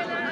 ¡Gracias!